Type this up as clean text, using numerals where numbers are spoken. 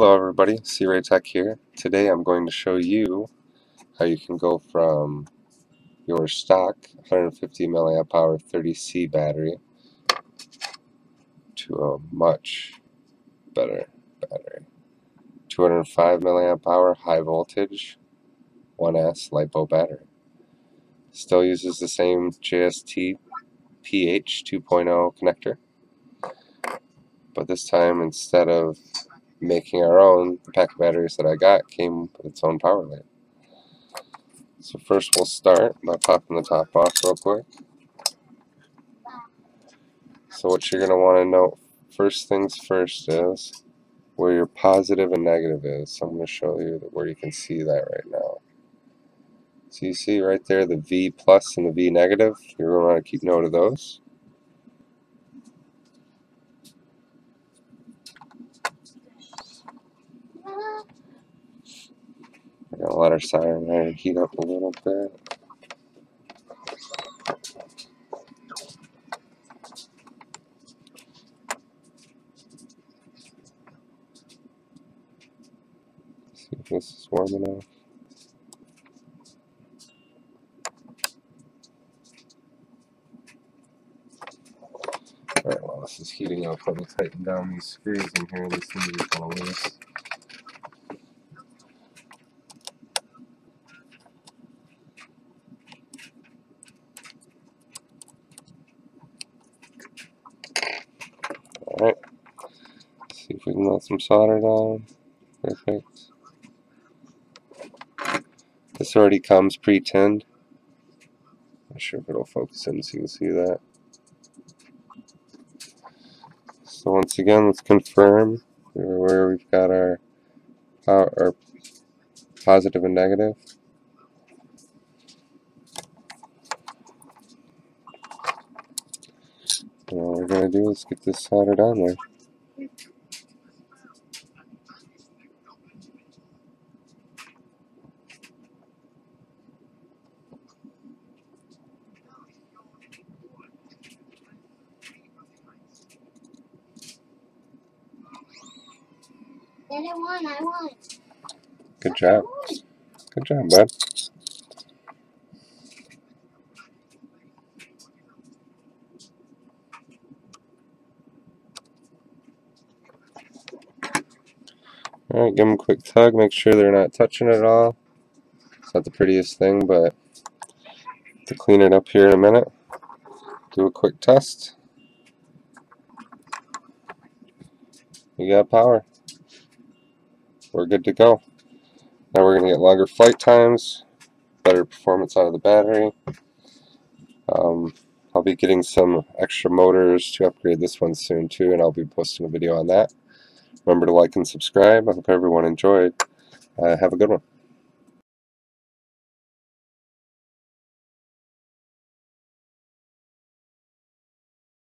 Hello everybody, C-Ray Tech here. Today I'm going to show you how you can go from your stock 150 milliamp hour 30C battery to a much better battery. 205 milliamp hour high voltage 1S LiPo battery. Still uses the same JST PH 2.0 connector, but this time instead of making our own, the pack of batteries that I got came with its own power lamp. So first we'll start by popping the top off real quick. So what you're going to want to know first things first is where your positive and negative is. So I'm going to show you where you can see that right now. So you see right there the V plus and the V negative. You're going to want to keep note of those. We're going to let our siren there heat up a little bit. See if this is warm enough. Alright, while this is heating up, let me tighten down these screws in here. This thing is kind of loose. Alright, see if we can let some solder down. Perfect. This already comes pre-tinned. Not sure if it'll focus in so you can see that. So once again, let's confirm where we've got our positive and negative. And all we're going to do is get this soldered on there. I won. Good job. Good job, bud. Alright, give them a quick tug, make sure they're not touching at all. It's not the prettiest thing, but to clean it up here in a minute, do a quick test. You got power. We're good to go. Now we're going to get longer flight times, better performance out of the battery. I'll be getting some extra motors to upgrade this one soon too, and I'll be posting a video on that. Remember to like and subscribe. I hope everyone enjoyed. Have a good one.